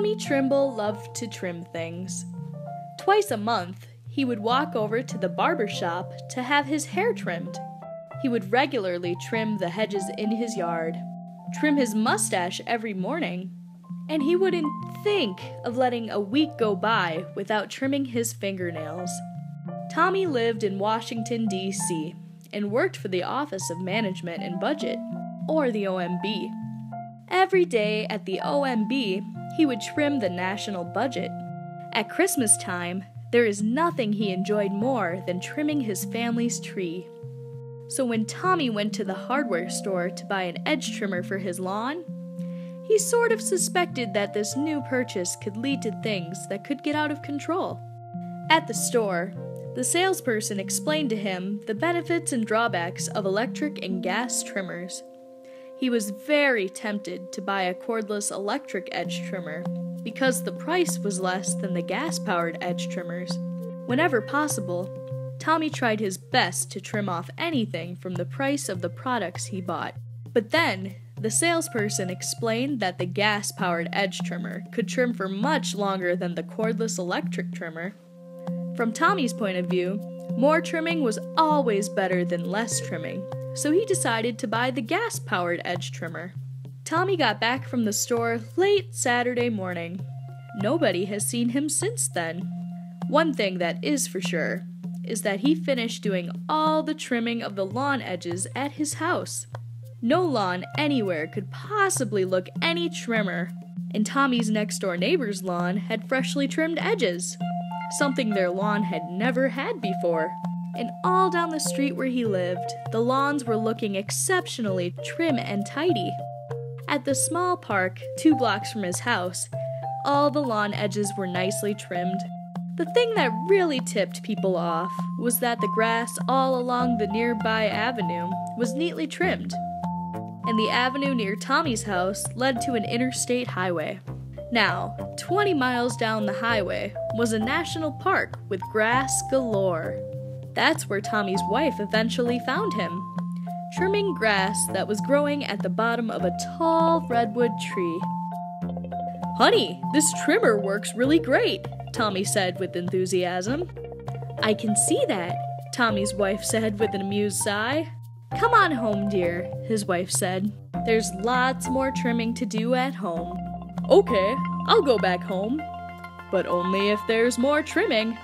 Tommy Trimble loved to trim things. Twice a month, he would walk over to the barber shop to have his hair trimmed. He would regularly trim the hedges in his yard, trim his mustache every morning, and he wouldn't think of letting a week go by without trimming his fingernails. Tommy lived in Washington, D.C., and worked for the Office of Management and Budget, or the OMB. Every day at the OMB, he would trim the national budget. At Christmas time, there is nothing he enjoyed more than trimming his family's tree. So when Tommy went to the hardware store to buy an edge trimmer for his lawn, he sort of suspected that this new purchase could lead to things that could get out of control. At the store, the salesperson explained to him the benefits and drawbacks of electric and gas trimmers. He was very tempted to buy a cordless electric edge trimmer because the price was less than the gas-powered edge trimmers. Whenever possible, Tommy tried his best to trim off anything from the price of the products he bought. But then, the salesperson explained that the gas-powered edge trimmer could trim for much longer than the cordless electric trimmer. From Tommy's point of view, more trimming was always better than less trimming, so he decided to buy the gas-powered edge trimmer. Tommy got back from the store late Saturday morning. Nobody has seen him since then. One thing that is for sure is that he finished doing all the trimming of the lawn edges at his house. No lawn anywhere could possibly look any trimmer, and Tommy's next-door neighbor's lawn had freshly trimmed edges, something their lawn had never had before. And all down the street where he lived, the lawns were looking exceptionally trim and tidy. At the small park, 2 blocks from his house, all the lawn edges were nicely trimmed. The thing that really tipped people off was that the grass all along the nearby avenue was neatly trimmed, and the avenue near Tommy's house led to an interstate highway. Now, 20 miles down the highway was a national park with grass galore. That's where Tommy's wife eventually found him, trimming grass that was growing at the bottom of a tall redwood tree. "Honey, this trimmer works really great," Tommy said with enthusiasm. "I can see that," Tommy's wife said with an amused sigh. "Come on home, dear," his wife said. "There's lots more trimming to do at home." "Okay, I'll go back home, but only if there's more trimming."